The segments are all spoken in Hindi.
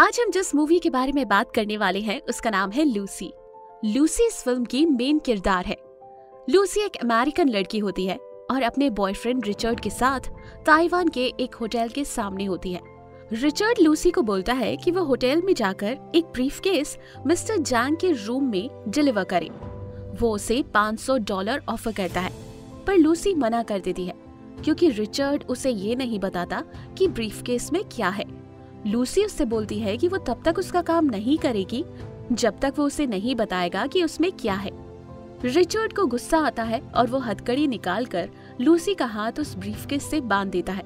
आज हम जिस मूवी के बारे में बात करने वाले हैं उसका नाम है लूसी। लूसी इस फिल्म की मेन किरदार है। लूसी एक अमेरिकन लड़की होती है और अपने बॉयफ्रेंड रिचर्ड के साथ ताइवान के एक होटल के सामने होती है। रिचर्ड लूसी को बोलता है कि वो होटल में जाकर एक ब्रीफकेस मिस्टर जैंग के रूम में डिलीवर करे। वो उसे $500 ऑफर करता है पर लूसी मना कर देती है क्योंकि रिचर्ड उसे ये नहीं बताता कि ब्रीफकेस में क्या है। लूसी उससे बोलती है कि वो तब तक उसका काम नहीं करेगी जब तक वो उसे नहीं बताएगा कि उसमें क्या है। रिचर्ड को गुस्सा आता है और वो हथकड़ी निकालकर लूसी का हाथ उस ब्रीफकेस से बांध देता है।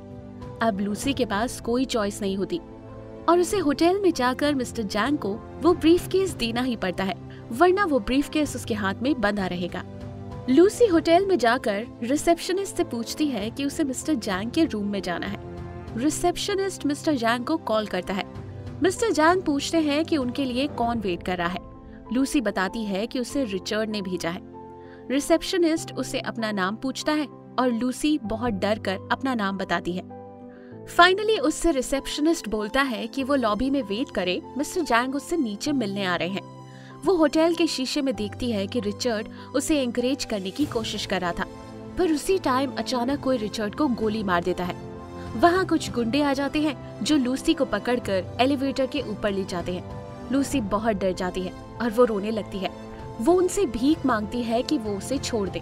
अब लूसी के पास कोई चॉइस नहीं होती और उसे होटल में जाकर मिस्टर जैंग को वो ब्रीफकेस देना ही पड़ता है, वरना वो ब्रीफकेस उसके हाथ में बंधा रहेगा। लूसी होटल में जाकर रिसेप्शनिस्ट से पूछती है कि उसे मिस्टर जैंग के रूम में जाना है। रिसेप्शनिस्ट मिस्टर जैंग को कॉल करता है। मिस्टर जैंग पूछते हैं कि उनके लिए कौन वेट कर रहा है। लूसी बताती है कि उसे रिचर्ड ने भेजा है। रिसेप्शनिस्ट उसे अपना नाम पूछता है और लूसी बहुत डर कर अपना नाम बताती है। फाइनली उससे रिसेप्शनिस्ट बोलता है कि वो लॉबी में वेट करे, मिस्टर जैंग उससे नीचे मिलने आ रहे हैं। वो होटल के शीशे में देखती है कि रिचर्ड उसे एंकरेज करने की कोशिश कर रहा था, पर उसी टाइम अचानक कोई रिचर्ड को गोली मार देता है। वहाँ कुछ गुंडे आ जाते हैं जो लूसी को पकड़कर एलिवेटर के ऊपर ले जाते हैं। लूसी बहुत डर जाती है और वो रोने लगती है। वो उनसे भीख मांगती है कि वो उसे छोड़ दे।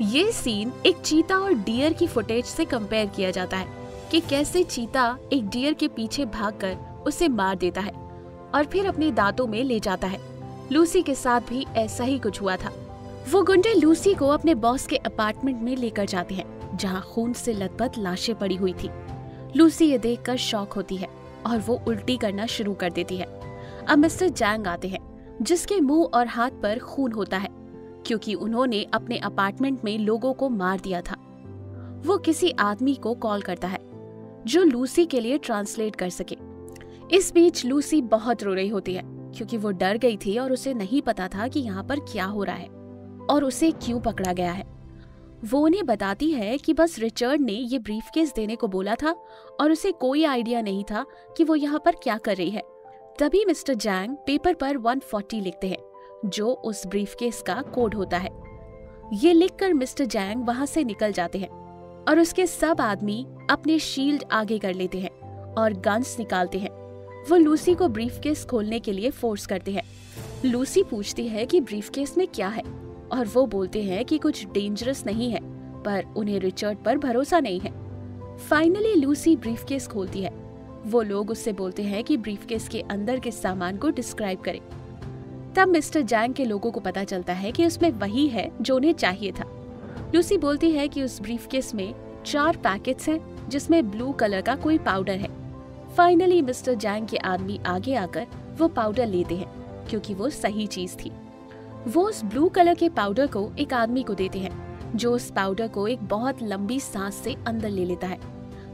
ये सीन एक चीता और डियर की फुटेज से कंपेयर किया जाता है कि कैसे चीता एक डियर के पीछे भागकर उसे मार देता है और फिर अपने दांतों में ले जाता है। लूसी के साथ भी ऐसा ही कुछ हुआ था। वो गुंडे लूसी को अपने बॉस के अपार्टमेंट में लेकर जाते हैं जहां खून से लथपथ लाशें पड़ी हुई थी। लूसी ये देखकर शॉक होती है और वो उल्टी करना शुरू कर देती है। अब मिस्टर जैंग आते हैं जिसके मुंह और हाथ पर खून होता है क्योंकि उन्होंने अपने अपार्टमेंट में लोगों को मार दिया था। वो किसी आदमी को कॉल करता है जो लूसी के लिए ट्रांसलेट कर सके। इस बीच लूसी बहुत रो रही होती है क्योंकि वो डर गई थी और उसे नहीं पता था कि यहाँ पर क्या हो रहा है और उसे क्यों पकड़ा गया है। वो उन्हें बताती है कि बस रिचर्ड ने ये ब्रीफकेस देने को बोला था और उसे कोई आइडिया नहीं था कि वो यहाँ पर क्या कर रही है। तभी मिस्टर जैंग पेपर पर 140 लिखते हैं जो उस ब्रीफकेस का कोड होता है। ये लिखकर मिस्टर जैंग वहाँ से निकल जाते हैं और उसके सब आदमी अपने शील्ड आगे कर लेते हैं और गन्स निकालते हैं। वो लूसी को ब्रीफकेस खोलने के लिए फोर्स करते हैं। लूसी पूछती है कि ब्रीफकेस में क्या है और वो बोलते हैं कि कुछ डेंजरस नहीं है, पर उन्हें रिचर्ड पर भरोसा नहीं है। फाइनली लूसी ब्रीफकेस खोलती है। वो लोग उससे बोलते हैं कि ब्रीफकेस के अंदर के सामान को डिस्क्राइब करें। तब मिस्टर जैंग के लोगों को पता चलता है कि उसमें वही है जो उन्हें चाहिए था। लूसी बोलती है कि उस ब्रीफकेस में 4 पैकेट्स हैं जिसमें ब्लू कलर का कोई पाउडर है। फाइनली मिस्टर जैंग के आदमी आगे आकर वो पाउडर लेते हैं क्योंकि वो सही चीज थी। वो उस ब्लू कलर के पाउडर को एक आदमी को देते हैं जो उस पाउडर को एक बहुत लंबी सांस से अंदर ले लेता है।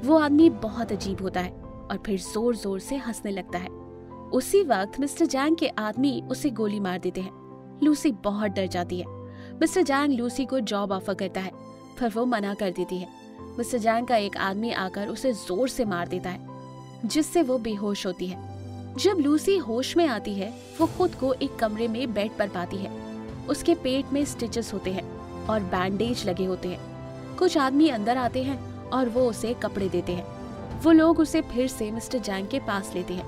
वो आदमी बहुत अजीब होता है और फिर जोर जोर से हंसने लगता है। उसी वक्त मिस्टर जैंग के आदमी उसे गोली मार देते हैं। लूसी बहुत डर जाती है। मिस्टर जैंग लूसी को जॉब ऑफर करता है पर वो मना कर देती है। मिस्टर जैंग का एक आदमी आकर उसे जोर से मार देता है जिससे वो बेहोश होती है। जब लूसी होश में आती है वो खुद को एक कमरे में बेड पर पाती है। उसके पेट में स्टिचेस होते हैं और बैंडेज लगे होते हैं। कुछ आदमी अंदर आते हैं और वो उसे कपड़े देते हैं। वो लोग उसे फिर से मिस्टर जैंग के पास लेते हैं।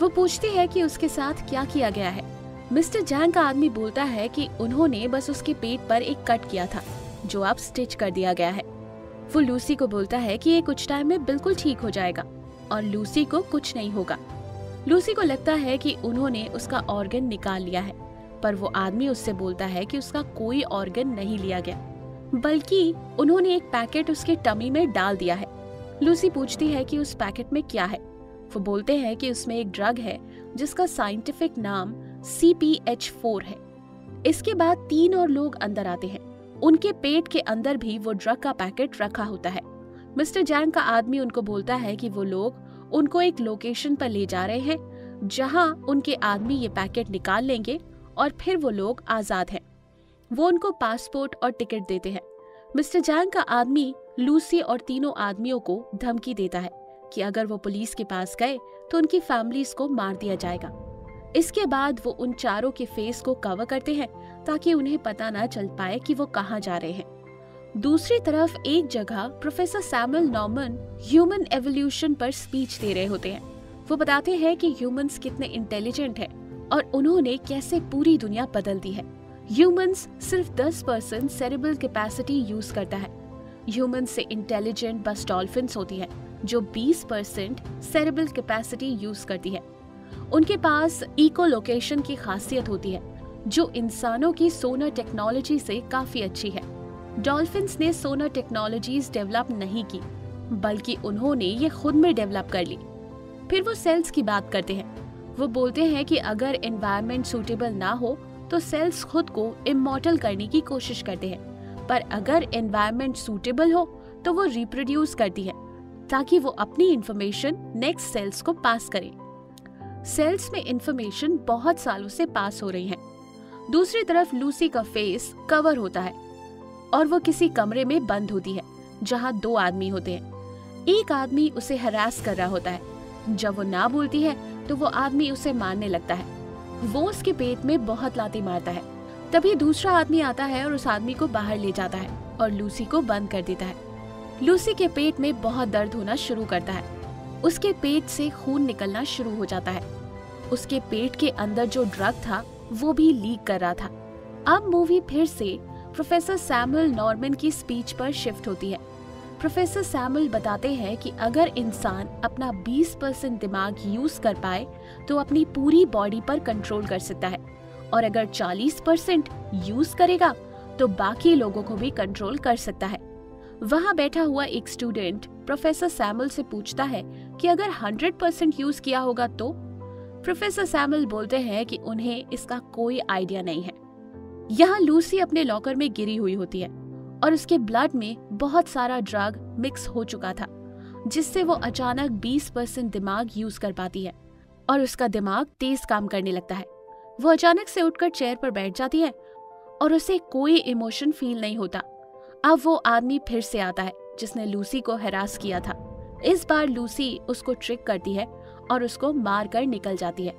वो पूछते हैं कि उसके साथ क्या किया गया है। मिस्टर जैंग का आदमी बोलता है कि उन्होंने बस उसके पेट पर एक कट किया था जो अब स्टिच कर दिया गया है। वो लूसी को बोलता है कि ये कुछ टाइम में बिल्कुल ठीक हो जाएगा और लूसी को कुछ नहीं होगा। लूसी को लगता है कि उन्होंने उसका ऑर्गन निकाल लिया है पर वो आदमी उससे बोलता है कि उसका कोई ऑर्गन नहीं लिया गया बल्कि उन्होंने एक पैकेट उसके टमी में डाल दिया है। लूसी पूछती है कि उस पैकेट में क्या है। वो बोलते हैं कि उसमें एक ड्रग है जिसका साइंटिफिक नाम CPH4 है। इसके बाद 3 और लोग अंदर आते हैं। उनके पेट के अंदर भी वो ड्रग का पैकेट रखा होता है। मिस्टर जैंग का आदमी उनको बोलता है कि वो लोग उनको एक लोकेशन पर ले जा रहे हैं जहां उनके आदमी ये पैकेट निकाल लेंगे और फिर वो लोग आजाद हैं। वो उनको पासपोर्ट और टिकट देते हैं। मिस्टर जैंग का आदमी लूसी और तीनों आदमियों को धमकी देता है कि अगर वो पुलिस के पास गए तो उनकी फैमिली को मार दिया जाएगा। इसके बाद वो उन चारों के फेस को कवर करते हैं ताकि उन्हें पता ना चल पाए कि वो कहाँ जा रहे हैं। दूसरी तरफ एक जगह professor Samuel Norman human evolution पर स्पीच दे रहे होते हैं। वो बताते हैं कि ह्यूमंस कितने इंटेलिजेंट हैं और उन्होंने कैसे पूरी दुनिया बदल दी है। ह्यूमंस सिर्फ 10% सेरेब्रल कैपेसिटी यूज करता है। ह्यूमंस से इंटेलिजेंट बस डॉल्फिन्स होती है जो 20% सेरेब्रल कैपेसिटी यूज करती है। उनके पास इकोलोकेशन की खासियत होती है जो इंसानों की सोनर टेक्नोलॉजी से काफी अच्छी है। डॉल्फिन्स ने सोनर टेक्नोलॉजीज डेवलप नहीं की बल्कि उन्होंने ये खुद में डेवलप कर ली। फिर वो सेल्स की बात करते हैं। वो बोलते हैं कि अगर एनवायरनमेंट सूटेबल ना हो तो सेल्स खुद को इमॉर्टल करने की कोशिश करते हैं, पर अगर एनवायरनमेंट सूटेबल हो तो वो रिप्रोड्यूस करती है ताकि वो अपनी इंफॉर्मेशन नेक्स्ट सेल्स को पास करें। सेल्स में इंफॉर्मेशन बहुत सालों से पास हो रही है। दूसरी तरफ लूसी का फेस कवर होता है और वो किसी कमरे में बंद होती है जहाँ 2 आदमी होते हैं। एक आदमी उसे हरास कर रहा होता है। जब वो ना बोलती है तो वो आदमी उसे मारने लगता है। वो उसके पेट में बहुत लातें मारता है। तभी दूसरा आदमी आता है और उस आदमी को बाहर ले जाता है और लूसी को बंद कर देता है। लूसी के पेट में बहुत दर्द होना शुरू करता है। उसके पेट से खून निकलना शुरू हो जाता है। उसके पेट के अंदर जो ड्रग था वो भी लीक कर रहा था। अब मूवी फिर से प्रोफेसर सैमुअल नॉर्मन की स्पीच पर शिफ्ट होती है। प्रोफेसर सैमुअल बताते हैं कि अगर इंसान अपना 20% दिमाग यूज कर पाए तो अपनी पूरी बॉडी पर कंट्रोल कर सकता है और अगर 40% यूज करेगा तो बाकी लोगों को भी कंट्रोल कर सकता है। वहाँ बैठा हुआ एक स्टूडेंट प्रोफेसर सैमुअल से पूछता है कि अगर 100% यूज किया होगा तो? प्रोफेसर सैमुअल बोलते हैं कि उन्हें इसका कोई आइडिया नहीं है। यहाँ लूसी अपने लॉकर में गिरी हुई होती है और उसके ब्लड में बहुत सारा ड्रग मिक्स हो चुका था जिससे वो अचानक 20% दिमाग यूज कर पाती है और उसका दिमाग तेज काम करने लगता है। वो अचानक से उठकर चेयर पर बैठ जाती है और उसे कोई इमोशन फील नहीं होता। अब वो आदमी फिर से आता है जिसने लूसी को हैरास किया था। इस बार लूसी उसको ट्रिक करती है और उसको मारकर निकल जाती है।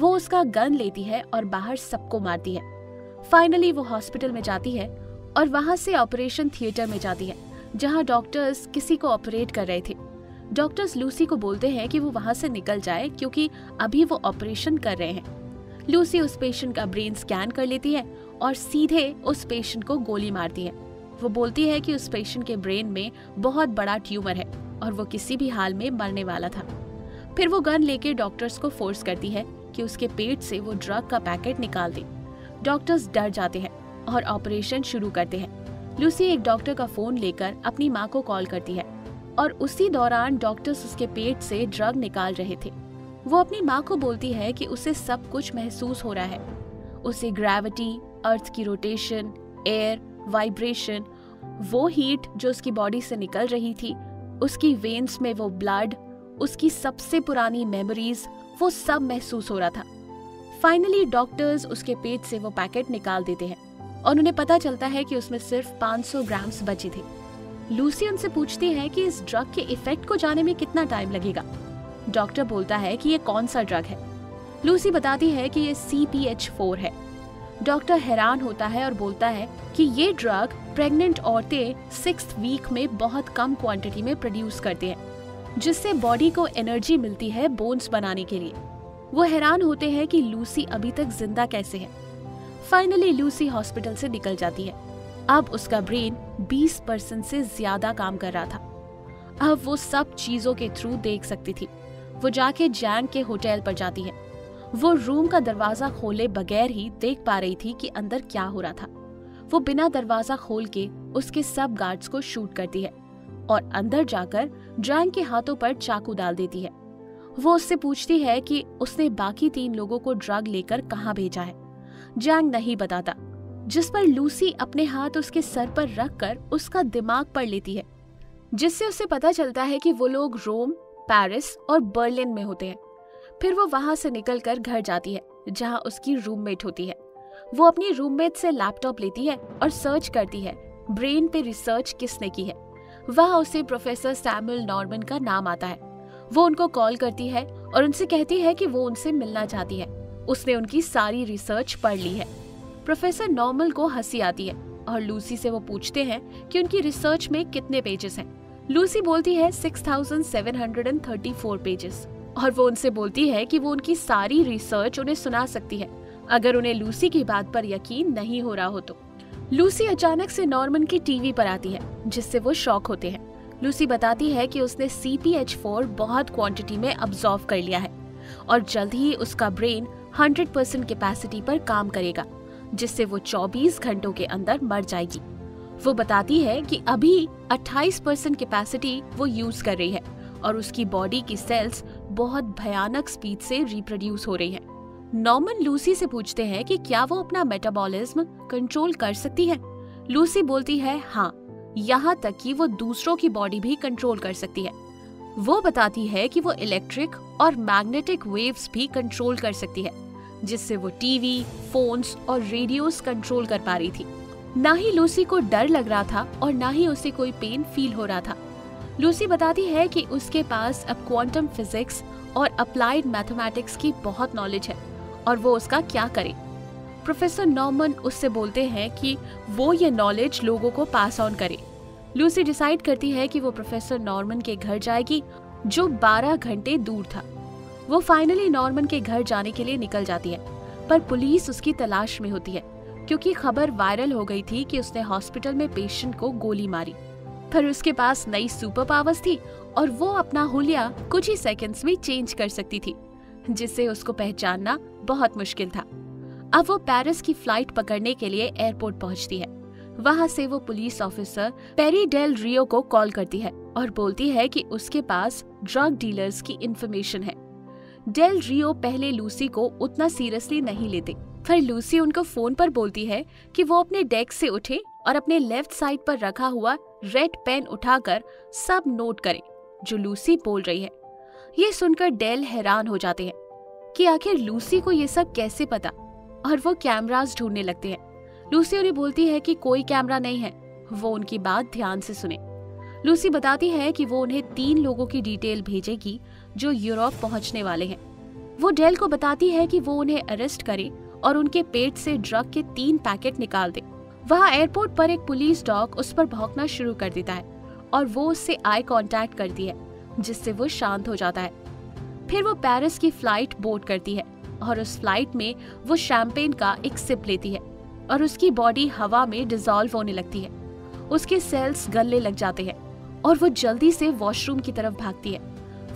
वो उसका गन लेती है और बाहर सबको मारती है। फाइनली वो हॉस्पिटल में जाती है और वहाँ से ऑपरेशन थिएटर में जाती है जहाँ डॉक्टर्स किसी को ऑपरेट कर रहे थे। डॉक्टर्स लूसी को बोलते हैं कि वो वहाँ से निकल जाए क्योंकि अभी वो ऑपरेशन कर रहे हैं। लूसी उस पेशेंट का ब्रेन स्कैन कर लेती है और सीधे उस पेशेंट को गोली मारती है। वो बोलती है कि उस पेशेंट के ब्रेन में बहुत बड़ा ट्यूमर है और वो किसी भी हाल में मरने वाला था। फिर वो गन लेके डॉक्टर्स को फोर्स करती है कि उसके पेट से वो ड्रग का पैकेट निकाल दे। डॉक्टर्स डर जाते हैं और ऑपरेशन शुरू करते हैं। लूसी एक डॉक्टर का फोन लेकर अपनी माँ को कॉल करती है और उसी दौरान डॉक्टर्स उसके पेट से ड्रग निकाल रहे थे। वो अपनी माँ को बोलती है कि उसे सब कुछ महसूस हो रहा है। उसे ग्रेविटी, अर्थ की रोटेशन, एयर, वाइब्रेशन, वो हीट जो उसकी बॉडी से निकल रही थी, उसकी वेन्स में वो ब्लड, उसकी सबसे पुरानी मेमोरीज, वो सब महसूस हो रहा था। फाइनली डॉक्टर्स उसके पेट से वो पैकेट निकाल देते हैं और उन्हें पता चलता है कि उसमें सिर्फ 500 ग्राम्स बचे थे। लूसी उनसे पूछती है कि इस ड्रग के इफेक्ट को जाने में कितना टाइम लगेगा। डॉक्टर बोलता है कि ये कौन सा ड्रग है। लूसी बताती है कि ये CPH4 है। डॉक्टर हैरान होता है और बोलता है कि ये ड्रग प्रेग्नेंट औरतें 6th वीक में बहुत कम क्वांटिटी में प्रोड्यूस करते हैं जिससे बॉडी को एनर्जी मिलती है बोन्स बनाने के लिए। वो हैरान होते हैं कि लूसी अभी तक जिंदा कैसे है। फाइनली लूसी हॉस्पिटल से निकल जाती है। अब उसका ब्रेन 20% से ज्यादा काम कर रहा था। अब वो सब चीजों के थ्रू देख सकती थी। वो जाके जैंग के होटल पर जाती है। वो रूम का दरवाजा खोले बगैर ही देख पा रही थी कि अंदर क्या हो रहा था। वो बिना दरवाजा खोल के उसके सब गार्ड्स को शूट करती है और अंदर जाकर जैंग के हाथों पर चाकू डाल देती है। वो उससे पूछती है कि उसने बाकी 3 लोगों को ड्रग लेकर कहाँ भेजा है। जैंग नहीं बताता, जिस पर लूसी अपने हाथ उसके सर पर रखकर उसका दिमाग पढ़ लेती है जिससे उसे पता चलता है कि वो लोग रोम, पेरिस और बर्लिन में होते हैं। फिर वो वहां से निकलकर घर जाती है जहां उसकी रूममेट होती है। वो अपनी रूममेट से लैपटॉप लेती है और सर्च करती है ब्रेन पे रिसर्च किसने की है। वहाँ उसे प्रोफेसर सैमुअल नॉर्मन का नाम आता है वो उनको कॉल करती है और उनसे कहती है कि वो उनसे मिलना चाहती है। उसने उनकी सारी रिसर्च पढ़ ली है। प्रोफेसर नॉर्मल को हंसी आती है और लूसी से वो पूछते हैं कि उनकी रिसर्च में कितने पेजेस हैं। लूसी बोलती है 6734 पेजेस, और वो उनसे बोलती है कि वो उनकी सारी रिसर्च उन्हें सुना सकती है अगर उन्हें लूसी की बात पर यकीन नहीं हो रहा हो तो। लूसी अचानक से नॉर्मन की टीवी पर आती है जिससे वो शॉक होते हैं। लूसी बताती है कि उसने CPH4 बहुत क्वांटिटी में अब्सॉर्ब कर लिया है और जल्द ही उसका ब्रेन 100% कैपेसिटी पर काम करेगा जिससे वो 24 घंटों के अंदर मर जाएगी। वो बताती है कि अभी 28% कैपेसिटी वो यूज कर रही है और उसकी बॉडी की सेल्स बहुत भयानक स्पीड से रिप्रोड्यूस हो रही है। नॉर्मन लूसी से पूछते हैं कि क्या वो अपना मेटाबॉलिज्म कंट्रोल कर सकती है। लूसी बोलती है हाँ, यहाँ तक कि वो दूसरों की बॉडी भी कंट्रोल कर सकती है। वो बताती है कि वो इलेक्ट्रिक और मैग्नेटिक वेव्स भी कंट्रोल कर सकती है जिससे वो टीवी, फोन्स और रेडियोस कंट्रोल कर पा रही थी। ना ही लूसी को डर लग रहा था और ना ही उसे कोई पेन फील हो रहा था। लूसी बताती है कि उसके पास अब क्वांटम फिजिक्स और अप्लाइड मैथमेटिक्स की बहुत नॉलेज है और वो उसका क्या करे। प्रोफेसर नॉर्मन उससे बोलते हैं कि वो ये नॉलेज लोगों को पास ऑन करे। लूसी डिसाइड करती है कि वो प्रोफेसर नॉर्मन के घर जाएगी जो 12 घंटे दूर था। वो फाइनली नॉर्मन के घर जाने के लिए निकल जाती है पर पुलिस उसकी तलाश में होती है क्योंकि खबर वायरल हो गई थी कि उसने हॉस्पिटल में पेशेंट को गोली मारी। पर उसके पास नई सुपर पावर्स थी और वो अपना हुलिया कुछ ही सेकंड्स में चेंज कर सकती थी जिससे उसको पहचानना बहुत मुश्किल था। अब वो पेरिस की फ्लाइट पकड़ने के लिए एयरपोर्ट पहुंचती है। वहां से वो police officer Perry Del Rio को कॉल करती है और बोलती है कि उसके पास ड्रग डीलर्स की इंफॉर्मेशन है। डेल रियो पहले लूसी को उतना सीरियसली नहीं लेते, फिर लूसी उनको फोन पर बोलती है कि वो अपने डेस्क से उठे और अपने लेफ्ट साइड पर रखा हुआ रेड पेन उठाकर सब नोट करें जो लूसी बोल रही है। ये सुनकर डेल हैरान हो जाते हैं कि आखिर लूसी को ये सब कैसे पता, और वो कैमरास ढूंढने लगते हैं। लूसी उन्हें बोलती है कि कोई कैमरा नहीं है, वो उनकी बात ध्यान से सुने। लूसी बताती है कि वो उन्हें 3 लोगों की डिटेल भेजेगी जो यूरोप पहुंचने वाले हैं। वो डेल को बताती है कि वो उन्हें अरेस्ट करे और उनके पेट से ड्रग के 3 पैकेट निकाल दे। वहाँ एयरपोर्ट पर एक पुलिस डॉग उस पर भौंकना शुरू कर देता है और वो उससे आई कांटेक्ट करती है जिससे वो शांत हो जाता है। फिर वो पेरिस की फ्लाइट बोर्ड करती है और उस फ्लाइट में वो शैंपेन का एक सिप लेती है और उसकी बॉडी हवा में डिसॉल्व होने लगती है। उसके सेल्स गलने लग जाते हैं और वो जल्दी से वॉशरूम की तरफ भागती है।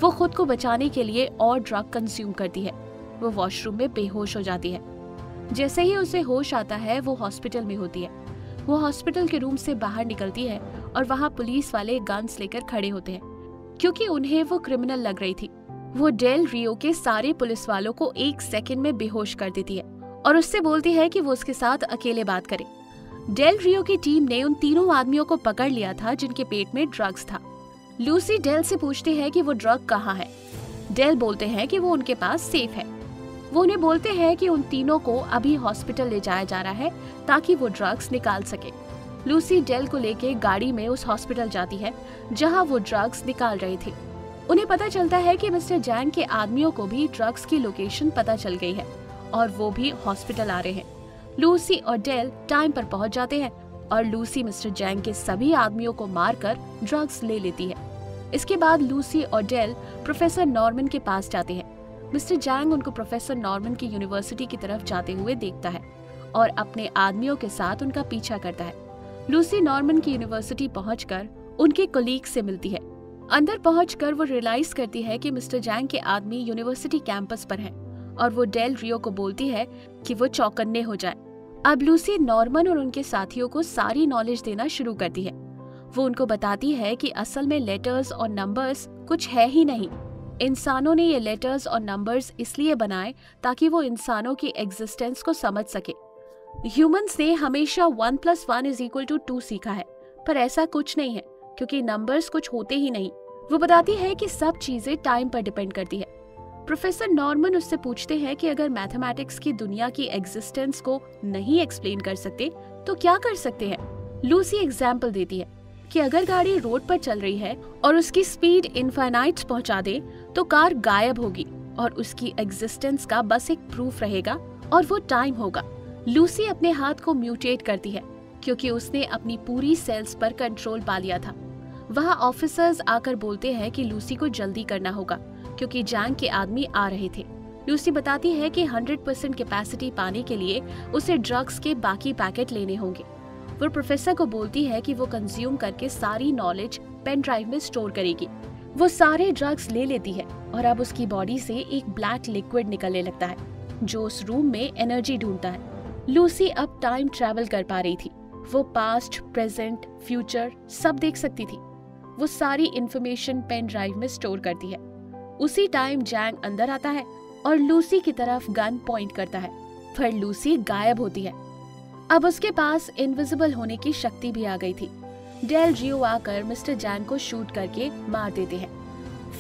वो खुद को बचाने के लिए और ड्रग कंज्यूम करती है। वो वॉशरूम में बेहोश हो जाती है। जैसे ही उसे होश आता है वो हॉस्पिटल में होती है। वो हॉस्पिटल के रूम से बाहर निकलती है और वहाँ पुलिस वाले गन्स लेकर खड़े होते हैं क्योंकि उन्हें वो क्रिमिनल लग रही थी। वो डेल रियो के सारे पुलिस वालों को एक सेकंड में बेहोश कर देती है और उससे बोलती है कि वो उसके साथ अकेले बात करे। डेल रियो की टीम ने उन 3 आदमियों को पकड़ लिया था जिनके पेट में ड्रग्स था। लूसी डेल से पूछती है कि वो ड्रग कहाँ है। डेल बोलते हैं कि वो उनके पास सेफ है। वो उन्हें बोलते हैं कि उन 3 को अभी हॉस्पिटल ले जाया जा रहा है ताकि वो ड्रग्स निकाल सके। लूसी डेल को लेके गाड़ी में उस हॉस्पिटल जाती है जहां वो ड्रग्स निकाल रहे थे। उन्हें पता चलता है कि मिस्टर जैंग के आदमियों को भी ड्रग्स की लोकेशन पता चल गई है और वो भी हॉस्पिटल आ रहे हैं। लूसी और डेल टाइम पर पहुंच जाते हैं और लूसी मिस्टर जैंग के सभी आदमियों को मारकर ड्रग्स ले लेती है। इसके बाद लूसी और डेल प्रोफेसर नॉर्मन के पास जाते हैं। मिस्टर जैंग उनको प्रोफेसर नॉर्मन की यूनिवर्सिटी की तरफ जाते हुए देखता है और अपने आदमियों के साथ उनका पीछा करता है। लूसी नॉर्मन की यूनिवर्सिटी पहुंचकर उनके कोलीग से मिलती है। अंदर पहुंचकर वो रियलाइज करती है कि मिस्टर जैंग के आदमी यूनिवर्सिटी कैंपस पर हैं और वो डेल रियो को बोलती है कि वो चौकन्ने हो जाए। अब लूसी नॉर्मन और उनके साथियों को सारी नॉलेज देना शुरू करती है। वो उनको बताती है कि असल में लेटर्स और नंबर्स कुछ है ही नहीं। इंसानों ने ये लेटर्स और नंबर्स इसलिए बनाए ताकि वो इंसानों की एग्जिस्टेंस को समझ सके। ह्यूमंस ने हमेशा 1+1=2 सीखा है पर ऐसा कुछ नहीं है क्योंकि नंबर्स कुछ होते ही नहीं। वो बताती है कि सब चीजें टाइम पर डिपेंड करती है। प्रोफेसर नॉर्मन उससे पूछते हैं कि अगर मैथमेटिक्स की दुनिया की एग्जिस्टेंस को नहीं एक्सप्लेन कर सकते तो क्या कर सकते हैं। लूसी एग्जाम्पल देती है कि अगर गाड़ी रोड पर चल रही है और उसकी स्पीड इनफाइनाइट पहुंचा दे तो कार गायब होगी और उसकी एग्जिस्टेंस का बस एक प्रूफ रहेगा और वो टाइम होगा। लूसी अपने हाथ को म्यूटेट करती है क्योंकि उसने अपनी पूरी सेल्स पर कंट्रोल पा लिया था। वहाँ ऑफिसर्स आकर बोलते हैं कि लूसी को जल्दी करना होगा क्योंकि जैंग के आदमी आ रहे थे। लूसी बताती है कि 100% कैपेसिटी पाने के लिए उसे ड्रग्स के बाकी पैकेट लेने होंगे। वो प्रोफेसर को बोलती है कि वो कंज्यूम करके सारी नॉलेज पेन ड्राइव में स्टोर करेगी। वो सारे ड्रग्स ले लेती है और अब उसकी बॉडी से एक ब्लैक लिक्विड निकलने लगता है जो उस रूम में एनर्जी ढूंढता है। लूसी अब टाइम ट्रैवल कर पा रही थी। वो पास्ट, प्रेजेंट, फ्यूचर सब देख सकती थी। वो सारी इंफॉर्मेशन पेन ड्राइव में स्टोर करती है। उसी टाइम जैंग अंदर आता है और लूसी की तरफ गन पॉइंट करता है, फिर लूसी गायब होती है। अब उसके पास इनविजिबल होने की शक्ति भी आ गई थी। डेल रियो आकर मिस्टर जैंग को शूट करके मार देते हैं।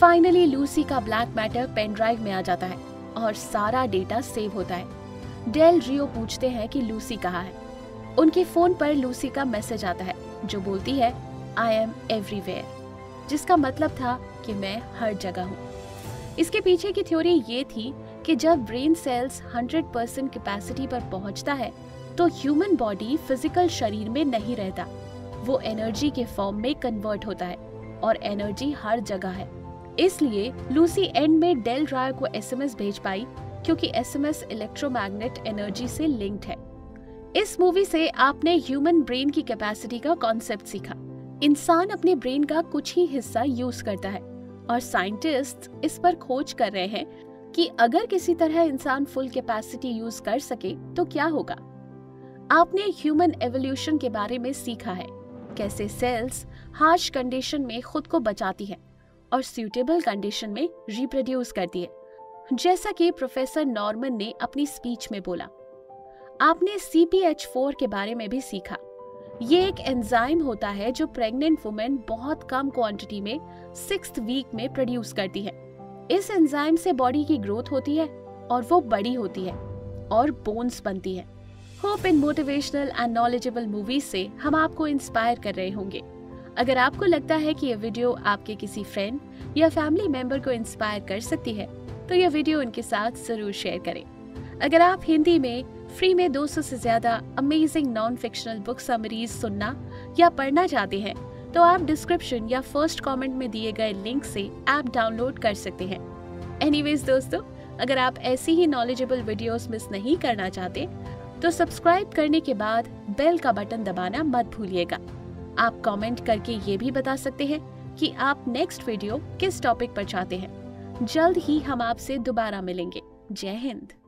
फाइनली लूसी का ब्लैक मैटर पेन ड्राइव में आ जाता है और सारा डेटा सेव होता है। डेल रियो पूछते हैं कि लूसी कहाँ है। उनके फोन पर लूसी का मैसेज आता है जो बोलती है आई एम एवरीवेयर, जिसका मतलब था कि मैं हर जगह हूँ। इसके पीछे की थ्योरी ये थी कि जब ब्रेन सेल्स 100% कैपेसिटी पर पहुँचता है तो ह्यूमन बॉडी फिजिकल शरीर में नहीं रहता, वो एनर्जी के फॉर्म में कन्वर्ट होता है और एनर्जी हर जगह है। इसलिए लूसी एंड में डेल रियो को एसएमएस भेज पाई क्योंकि एसएमएस इलेक्ट्रोमैग्नेट एनर्जी से लिंक्ड है। इस मूवी से आपने ह्यूमन ब्रेन की कैपेसिटी का कॉन्सेप्ट सीखा। इंसान अपने ब्रेन का कुछ ही हिस्सा यूज करता है और साइंटिस्ट इस पर खोज कर रहे हैं कि अगर किसी तरह इंसान फुल कैपेसिटी यूज कर सके तो क्या होगा। आपने ह्यूमन एवोल्यूशन के बारे में सीखा है, कैसे सेल्स हार्श कंडीशन में खुद को बचाती है और सूटेबल कंडीशन में रिप्रोड्यूस करती है, जैसा कि प्रोफेसर नॉर्मन ने अपनी स्पीच में बोला। आपने CPH4 के बारे में भी सीखा। ये एक एंजाइम होता है जो प्रेग्नेंट वुमेन बहुत कम क्वांटिटी में 6th वीक में प्रोड्यूस करती है। इस एंजाइम से बॉडी की ग्रोथ होती है और वो बड़ी होती है और बोन्स बनती है। Hope in motivational and knowledgeable movies से हम आपको इंस्पायर कर रहे होंगे। अगर आपको लगता है कि ये वीडियो आपके किसी फ्रेंड या फैमिली मेंबर को इंस्पायर कर सकती है तो ये वीडियो उनके साथ जरूर शेयर करें। अगर आप हिंदी में फ्री में 200 से ज्यादा amazing non fictional book summaries सुनना या पढ़ना चाहते हैं तो आप डिस्क्रिप्शन या फर्स्ट कमेंट में दिए गए लिंक से ऐप डाउनलोड कर सकते हैं। एनीवेज दोस्तों, अगर आप ऐसी ही नॉलेजेबल वीडियोस मिस नहीं करना चाहते तो सब्सक्राइब करने के बाद बेल का बटन दबाना मत भूलिएगा। आप कमेंट करके ये भी बता सकते हैं कि आप नेक्स्ट वीडियो किस टॉपिक पर चाहते हैं। जल्द ही हम आपसे दोबारा मिलेंगे। जय हिंद।